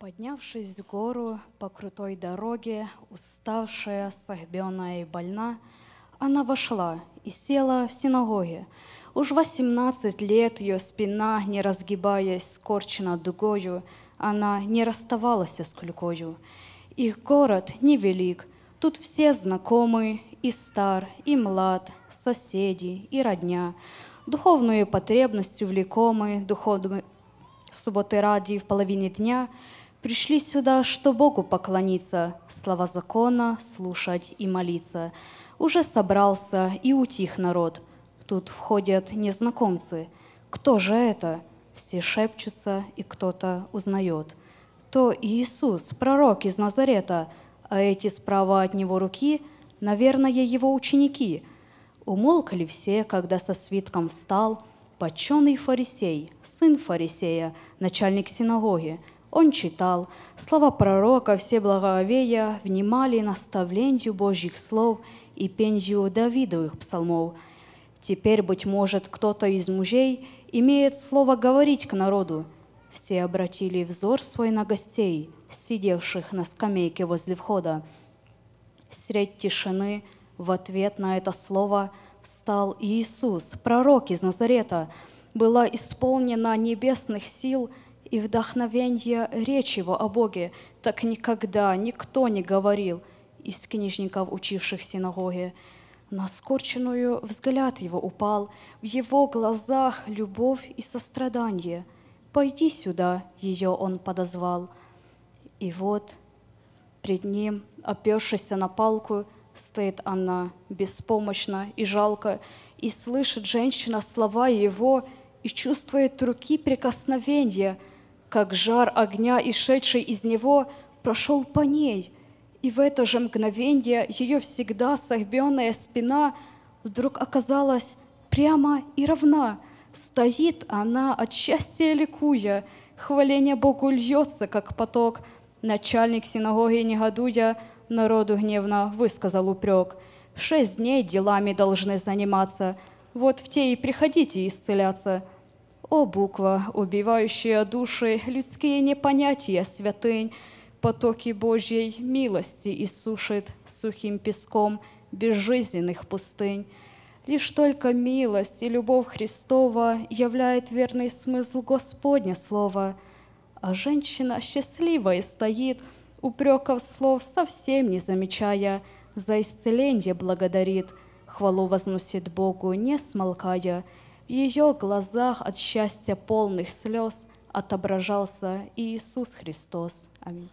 Поднявшись в гору по крутой дороге, уставшая, согбенная и больна, она вошла и села в синагоге. Уж 18 лет ее спина, не разгибаясь, скорчена дугою, она не расставалась с клюкою. Их город невелик, тут все знакомы, и стар, и млад, соседи, и родня. Духовную потребностью влекомы, духовную в субботы ради в половине дня пришли сюда, что Богу поклониться, слова закона слушать и молиться. Уже собрался и утих народ. Тут входят незнакомцы. Кто же это? Все шепчутся, и кто-то узнает. То Иисус, пророк из Назарета, а эти справа от него руки, наверное, его ученики. Умолкали все, когда со свитком встал почтенный фарисей, сын фарисея, начальник синагоги. Он читал слова пророка, все благоговея внимали наставлению Божьих слов и пенью Давидовых псалмов. Теперь, быть может, кто-то из мужей имеет слово говорить к народу. Все обратили взор свой на гостей, сидевших на скамейке возле входа. Средь тишины в ответ на это слово встал Иисус, пророк из Назарета. Была исполнена небесных сил и вдохновение речь его о Боге, так никогда никто не говорил из книжников, учивших в синагоге. На скорченную взгляд его упал, в его глазах любовь и сострадание. «Пойди сюда», — ее он подозвал. И вот пред ним, опершись на палку, стоит она беспомощно и жалко, и слышит женщина слова его, и чувствует руки прикосновения, как жар огня, исшедший из него, прошел по ней. И в это же мгновение ее всегда согбенная спина вдруг оказалась прямо и равна. Стоит она, от счастья ликуя, хваление Богу льется, как поток. Начальник синагоги, негодуя, народу гневно высказал упрек. 6 дней делами должны заниматься, вот в те и приходите исцеляться. О, буква, убивающая души, людские непонятия святынь, потоки Божьей милости иссушит сухим песком безжизненных пустынь. Лишь только милость и любовь Христова являет верный смысл Господня слова. А женщина счастливая стоит, упреков слов совсем не замечая, за исцеление благодарит, хвалу возносит Богу, не смолкая. В ее глазах от счастья полных слез отображался Иисус Христос. Аминь.